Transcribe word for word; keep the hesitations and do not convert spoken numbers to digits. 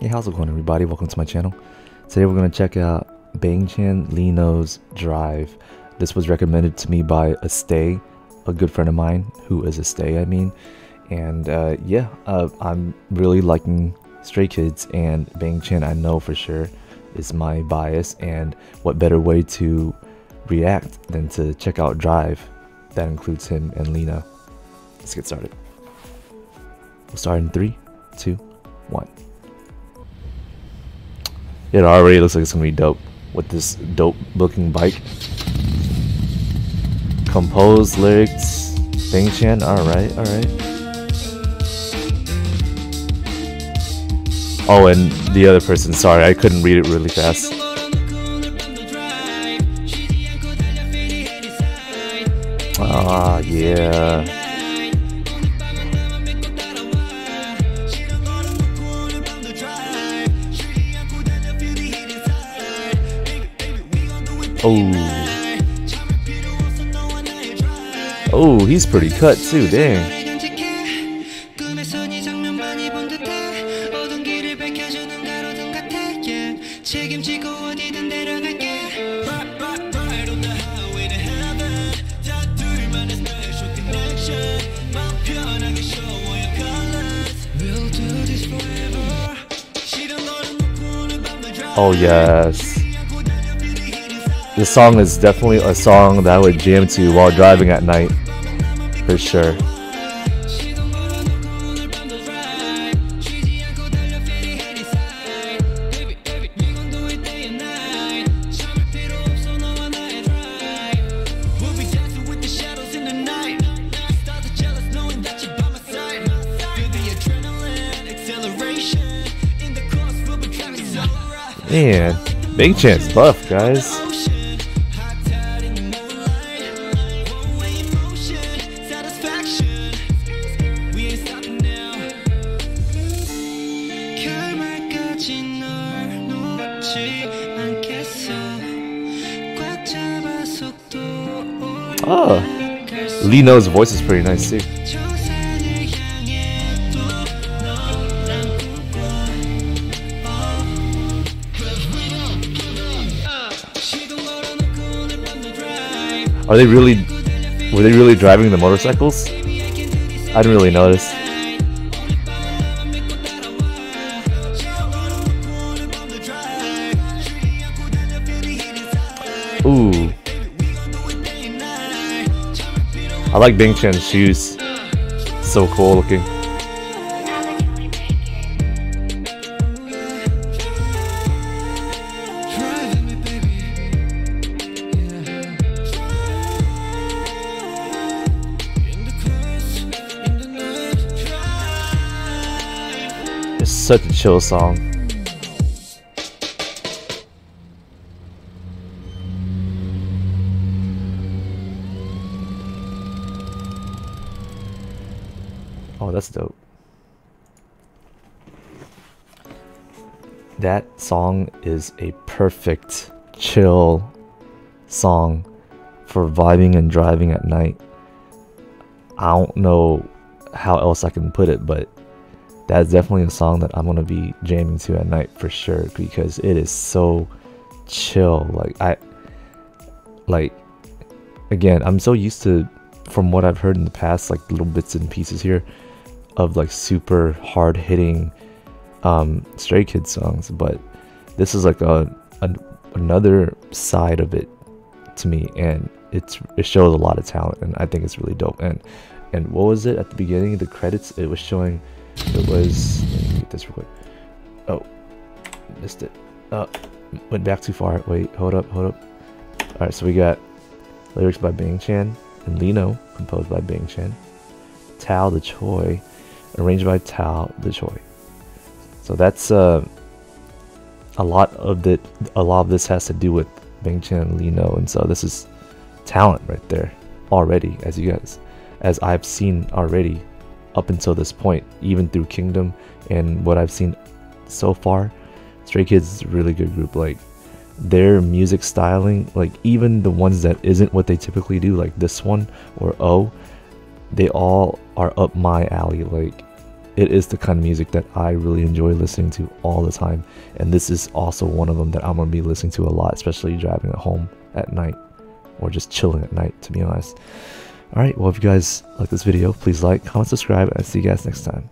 Hey, how's it going, everybody? Welcome to my channel. Today we're going to check out Bang Chan, Lee Know's Drive. This was recommended to me by a Stay, a good friend of mine who is a Stay, I mean. And uh, yeah, uh, I'm really liking Stray Kids, and Bang Chan I know for sure is my bias, and what better way to react than to check out Drive. That includes him and Lee Know. Let's get started. We'll start in three, two, one. It already looks like it's gonna be dope with this dope looking bike. Composed lyrics, Bang Chan, alright, alright. Oh, and the other person, sorry, I couldn't read it really fast. Ah, yeah. Oh. Oh, he's pretty cut too, dang. Oh, yes. This song is definitely a song that I would jam to while driving at night, for sure. Man, Bang Chan's buff, guys. Oh, Lee Know's voice is pretty nice too. Are they really, were they really driving the motorcycles? I didn't really notice. Ooh. I like Bang Chan's shoes. So cool looking. It's such a chill song. Oh, that's dope. That song is a perfect chill song for vibing and driving at night. I don't know how else I can put it, but that's definitely a song that I'm going to be jamming to at night for sure, because it is so chill. Like I like again, I'm so used to, from what I've heard in the past, like little bits and pieces here of like super hard hitting um, Stray Kids songs, but this is like a, a another side of it to me, and it's it shows a lot of talent, and I think it's really dope. And and what was it at the beginning of the credits? It was showing it was let me get this real quick. Oh, missed it. Uh, went back too far. Wait, hold up, hold up. All right, so we got lyrics by Bang Chan and Lee Know, composed by Bang Chan. Tao the Choi, arranged by Tao the Choi. So that's uh, a lot of the a lot of this has to do with Bang Chan and Lee Know, and so this is talent right there already, as you guys, as I've seen already up until this point, even through Kingdom and what I've seen so far. Stray Kids is a really good group. Like, their music styling, like even the ones that isn't what they typically do, like this one or O, they all are up my alley. Like it is the kind of music that I really enjoy listening to all the time, and this is also one of them that I'm going to be listening to a lot, especially driving at home at night or just chilling at night, to be honest. Alright, well, if you guys like this video, please like, comment, subscribe, and I'll see you guys next time.